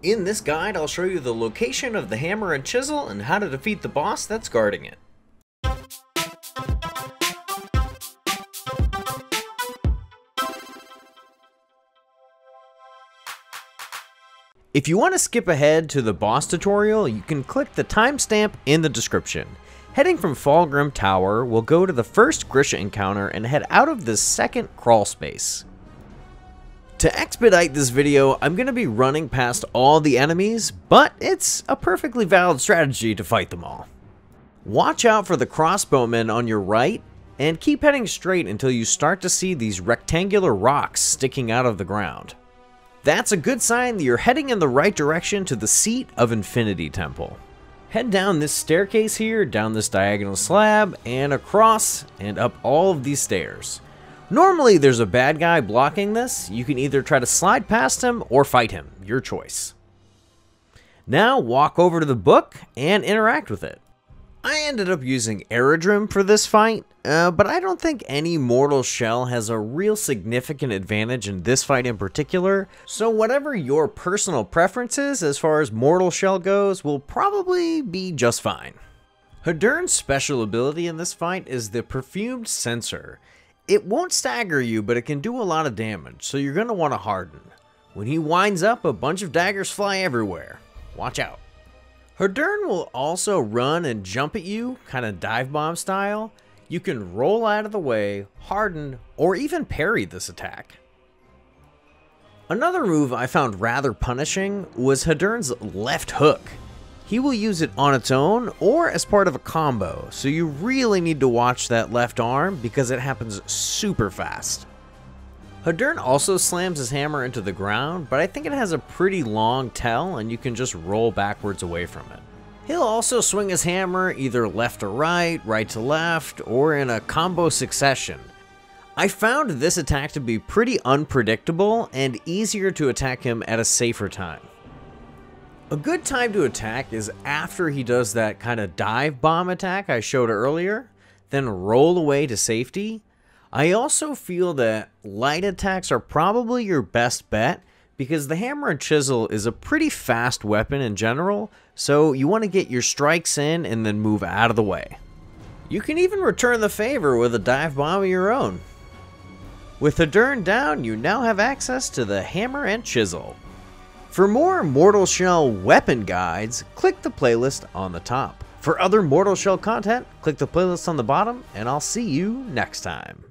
In this guide, I'll show you the location of the Hammer and Chisel and how to defeat the boss that's guarding it. If you want to skip ahead to the boss tutorial, you can click the timestamp in the description. Heading from Fallgrim Tower, we'll go to the first Grisha encounter and head out of this second crawl space. To expedite this video, I'm going to be running past all the enemies, but it's a perfectly valid strategy to fight them all. Watch out for the crossbowmen on your right, and keep heading straight until you start to see these rectangular rocks sticking out of the ground. That's a good sign that you're heading in the right direction to the Seat of Infinity Temple. Head down this staircase here, down this diagonal slab, and across, and up all of these stairs. Normally there's a bad guy blocking this. You can either try to slide past him or fight him, your choice. Now walk over to the book and interact with it. I ended up using Aeridrim for this fight, but I don't think any Mortal Shell has a real significant advantage in this fight in particular, so whatever your personal preference is as far as Mortal Shell goes will probably be just fine. Hadern's special ability in this fight is the Perfumed Sensor. It won't stagger you, but it can do a lot of damage, so you're going to want to harden. When he winds up, a bunch of daggers fly everywhere. Watch out. Hadern will also run and jump at you, kind of dive bomb style. You can roll out of the way, harden, or even parry this attack. Another move I found rather punishing was Hadern's left hook. He will use it on its own or as part of a combo, so you really need to watch that left arm because it happens super fast. Hadern also slams his hammer into the ground, but I think it has a pretty long tail and you can just roll backwards away from it. He'll also swing his hammer either left to right, right to left, or in a combo succession. I found this attack to be pretty unpredictable and easier to attack him at a safer time. A good time to attack is after he does that kind of dive bomb attack I showed earlier, then roll away to safety. I also feel that light attacks are probably your best bet because the hammer and chisel is a pretty fast weapon in general, so you want to get your strikes in and then move out of the way. You can even return the favor with a dive bomb of your own. With Hadern down, you now have access to the hammer and chisel. For more Mortal Shell weapon guides, click the playlist on the top. For other Mortal Shell content, click the playlist on the bottom, and I'll see you next time.